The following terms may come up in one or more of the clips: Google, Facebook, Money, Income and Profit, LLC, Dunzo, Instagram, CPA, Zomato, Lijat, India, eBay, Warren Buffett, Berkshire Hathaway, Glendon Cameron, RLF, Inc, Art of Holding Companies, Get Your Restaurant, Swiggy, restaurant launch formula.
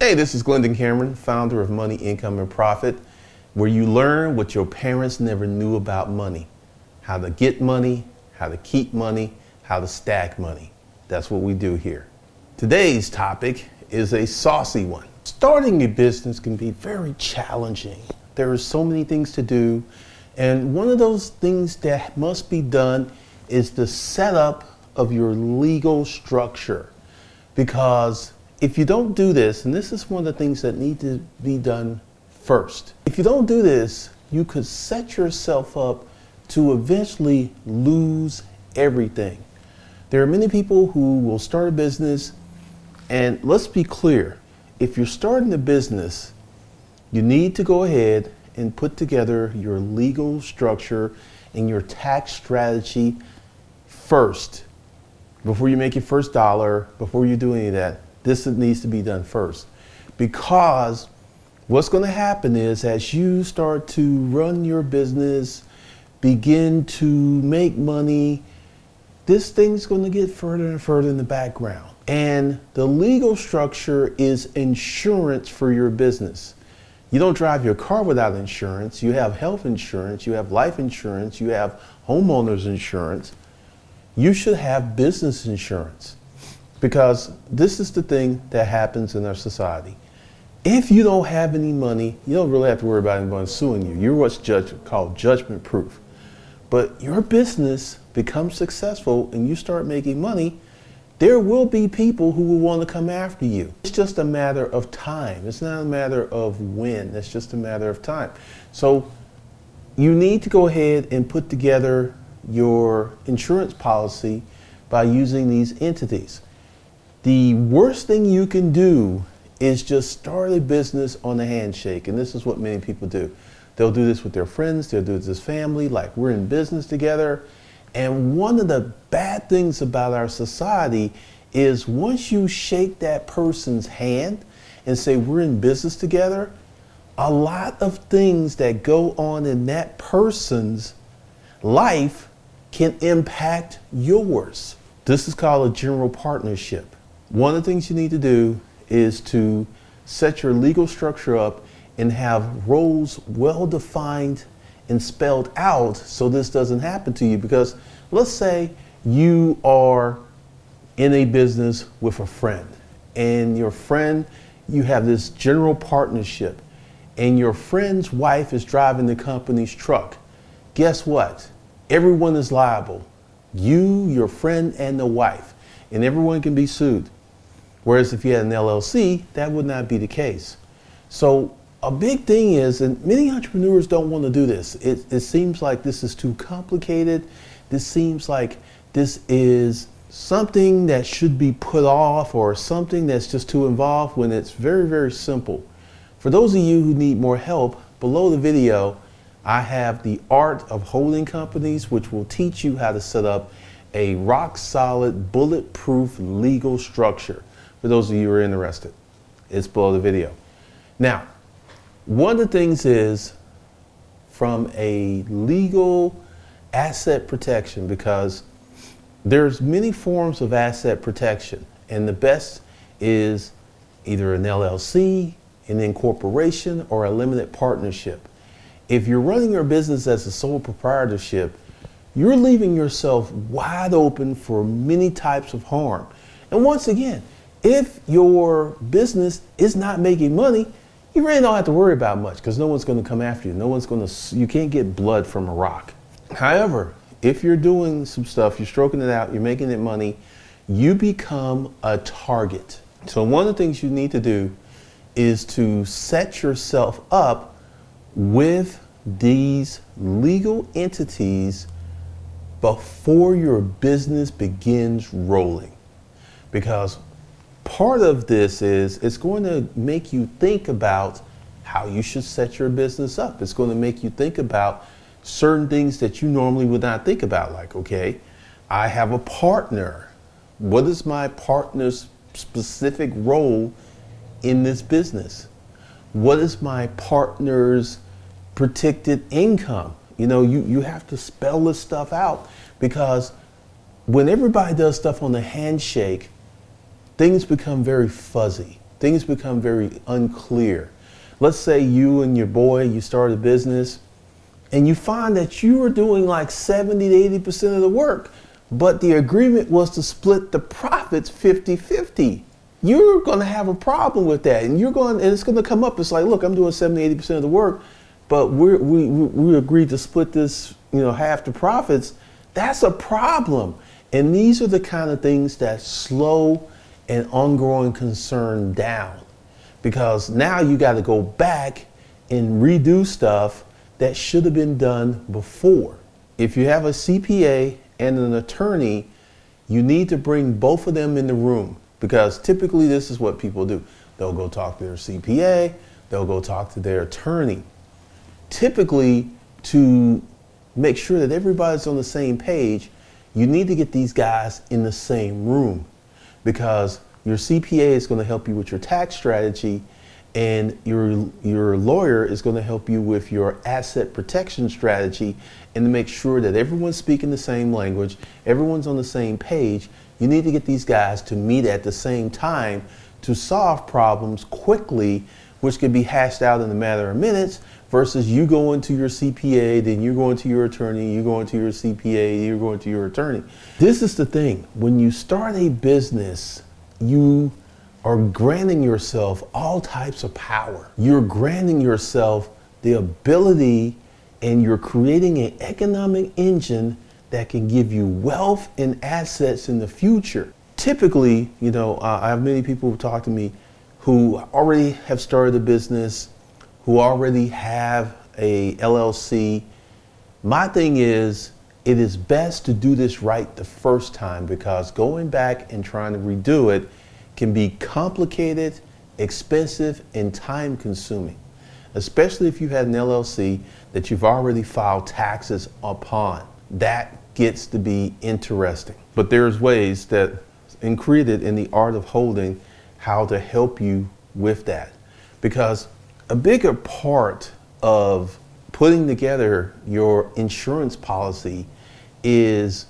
Hey, this is Glendon Cameron, founder of Money, Income and Profit, where you learn what your parents never knew about money. How to get money, how to keep money, how to stack money. That's what we do here. Today's topic is a saucy one. Starting a business can be very challenging. There are so many things to do, and one of those things that must be done is the setup of your legal structure, because if you don't do this, and this is one of the things that need to be done first, if you don't do this, you could set yourself up to eventually lose everything. There are many people who will start a business, and let's be clear, if you're starting a business, you need to go ahead and put together your legal structure and your tax strategy first. Before you make your first dollar, before you do any of that, this needs to be done first, because what's going to happen is as you start to run your business, begin to make money, this thing's going to get further and further in the background. And the legal structure is insurance for your business. You don't drive your car without insurance. You have health insurance, you have life insurance, you have homeowners insurance. You should have business insurance, because this is the thing that happens in our society. If you don't have any money, you don't really have to worry about anyone suing you. You're what's called judgment proof. But your business becomes successful and you start making money, there will be people who will want to come after you. It's just a matter of time. It's not a matter of when. It's just a matter of time. So you need to go ahead and put together your insurance policy by using these entities. The worst thing you can do is just start a business on a handshake, and this is what many people do. They'll do this with their friends, they'll do this with family, like we're in business together. And one of the bad things about our society is once you shake that person's hand and say we're in business together, a lot of things that go on in that person's life can impact yours. This is called a general partnership. One of the things you need to do is to set your legal structure up and have roles well defined and spelled out so this doesn't happen to you. Because let's say you are in a business with a friend, and your friend, you have this general partnership, and your friend's wife is driving the company's truck. Guess what? Everyone is liable. You, your friend, and the wife. And everyone can be sued. Whereas if you had an LLC, that would not be the case. So a big thing is, and many entrepreneurs don't want to do this, it seems like this is too complicated, this seems like this is something that should be put off or something that's just too involved, when it's very, very simple. For those of you who need more help, below the video I have the Art of Holding Companies, which will teach you how to set up a rock-solid, bulletproof legal structure. For those of you who are interested, it's below the video. Now, one of the things is from a legal asset protection, because there's many forms of asset protection, and the best is either an LLC, an incorporation, or a limited partnership. If you're running your business as a sole proprietorship, you're leaving yourself wide open for many types of harm. And once again, if your business is not making money, you really don't have to worry about much, because no one's going to come after you. No one's going to, you can't get blood from a rock. However, if you're doing some stuff, you're stroking it out, you're making it money, you become a target. So one of the things you need to do is to set yourself up with these legal entities before your business begins rolling. Because part of this is, it's going to make you think about how you should set your business up. It's going to make you think about certain things that you normally would not think about, like, okay, I have a partner. What is my partner's specific role in this business? What is my partner's predicted income? You know, you have to spell this stuff out, because when everybody does stuff on the handshake, things become very fuzzy. things become very unclear. Let's say you and your boy, you start a business, and you find that you were doing like 70 to 80% of the work, but the agreement was to split the profits 50-50. You're going to have a problem with that, and it's going to come up. It's like, look, I'm doing 70-80% of the work, but we agreed to split this, you know, half the profits. That's a problem. And these are the kind of things that slow and ongoing concern down, because now you got to go back and redo stuff that should have been done before. If you have a CPA and an attorney, you need to bring both of them in the room, because typically this is what people do. They'll go talk to their CPA, they'll go talk to their attorney, typically to make sure that everybody's on the same page. You need to get these guys in the same room, because your CPA is going to help you with your tax strategy, and your lawyer is going to help you with your asset protection strategy, and to make sure that everyone's speaking the same language, everyone's on the same page. You need to get these guys to meet at the same time to solve problems quickly, which could be hashed out in a matter of minutes, versus you going to your CPA, then you're going to your attorney, you're going to your CPA, you're going to your attorney. This is the thing. When you start a business, you are granting yourself all types of power. You're granting yourself the ability, and you're creating an economic engine that can give you wealth and assets in the future. Typically, you know, I have many people who talk to me who already have started a business, who already have a LLC. My thing is, it is best to do this right the first time, because going back and trying to redo it can be complicated, expensive, and time consuming, especially if you had an LLC that you've already filed taxes upon. That gets to be interesting. But there's ways that included in the Art of Holding how to help you with that, because a bigger part of putting together your insurance policy is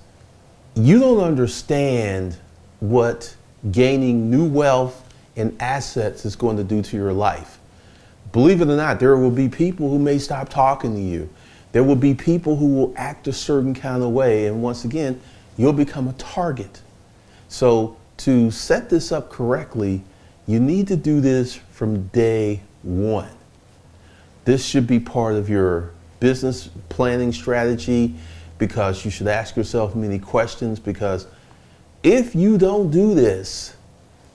you don't understand what gaining new wealth and assets is going to do to your life. Believe it or not, there will be people who may stop talking to you. There will be people who will act a certain kind of way, and once again, you'll become a target. So to set this up correctly, you need to do this from day one. This should be part of your business planning strategy, because you should ask yourself many questions, because if you don't do this,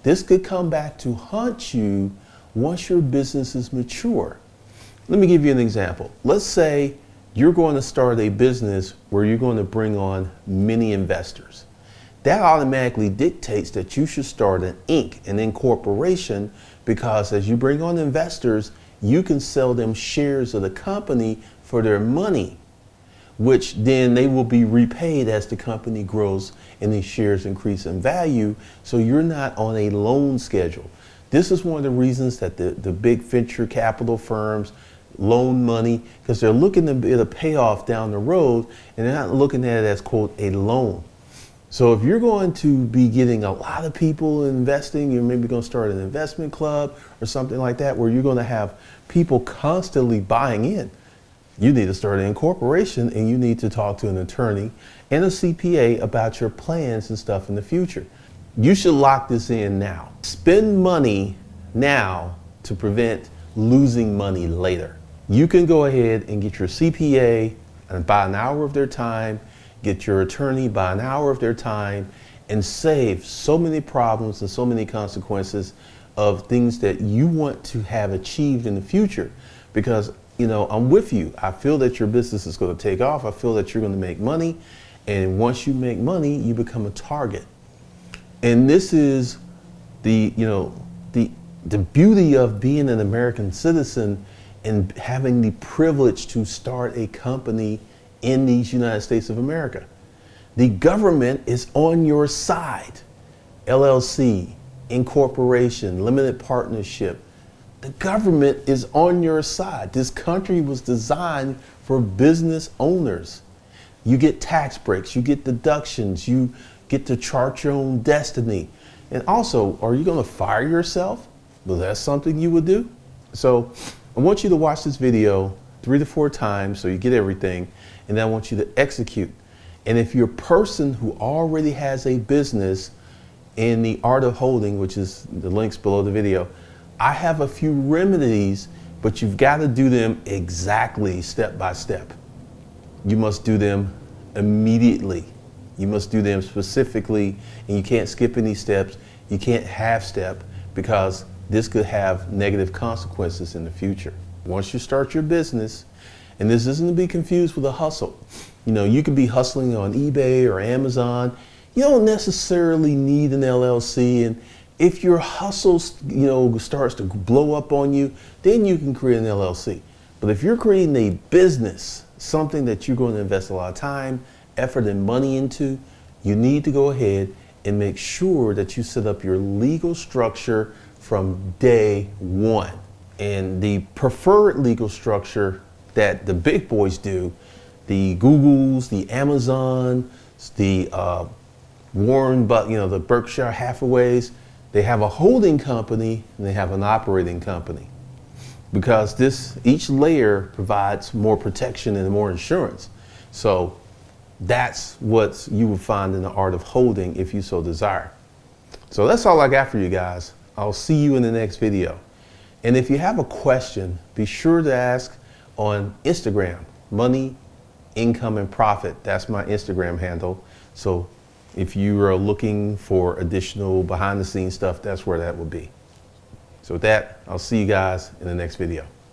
this could come back to haunt you once your business is mature. Let me give you an example. Let's say you're going to start a business where you're going to bring on many investors. That automatically dictates that you should start an Inc., an incorporation, because as you bring on investors, you can sell them shares of the company for their money, which then they will be repaid as the company grows and these shares increase in value, so you're not on a loan schedule. This is one of the reasons that the big venture capital firms loan money, because they're looking to get a payoff down the road, and they're not looking at it as, quote, a loan. So if you're going to be getting a lot of people investing, you're maybe going to start an investment club or something like that, where you're going to have people constantly buying in. You need to start an incorporation, and you need to talk to an attorney and a CPA about your plans and stuff in the future. You should lock this in now. Spend money now to prevent losing money later. You can go ahead and get your CPA and buy an hour of their time, get your attorney, buy an hour of their time, and save so many problems and so many consequences of things that you want to have achieved in the future. Because, you know, I'm with you. I feel that your business is going to take off. I feel that you're going to make money. And once you make money, you become a target. And this is the, you know, the beauty of being an American citizen and having the privilege to start a company in these United States of America. The government is on your side. LLC, incorporation, limited partnership. The government is on your side. This country was designed for business owners. You get tax breaks, you get deductions, you get to chart your own destiny. And also, are you going to fire yourself? Well, that's something you would do. So I want you to watch this video 3 to 4 times so you get everything, and then I want you to execute. And if you're a person who already has a business in the Art of Holding, which is the links below the video, I have a few remedies, but you've got to do them exactly step by step. You must do them immediately. You must do them specifically, and you can't skip any steps. You can't half step, because this could have negative consequences in the future. Once you start your business, and this isn't to be confused with a hustle. You know, you could be hustling on eBay or Amazon. You don't necessarily need an LLC, and if your hustle, you know, starts to blow up on you, then you can create an LLC. But if you're creating a business, something that you're going to invest a lot of time, effort, and money into, you need to go ahead and make sure that you set up your legal structure from day one. And the preferred legal structure that the big boys do, the Googles, the Amazon, the Warren Buffett, you know, the Berkshire Hathaways, they have a holding company and they have an operating company, because this, each layer provides more protection and more insurance. So that's what you will find in the Art of Holding if you so desire. So that's all I got for you guys. I'll see you in the next video. And if you have a question, be sure to ask on Instagram, Money, Income and Profit. That's my Instagram handle. So if you are looking for additional behind the scenes stuff, that's where that will be. So with that, I'll see you guys in the next video.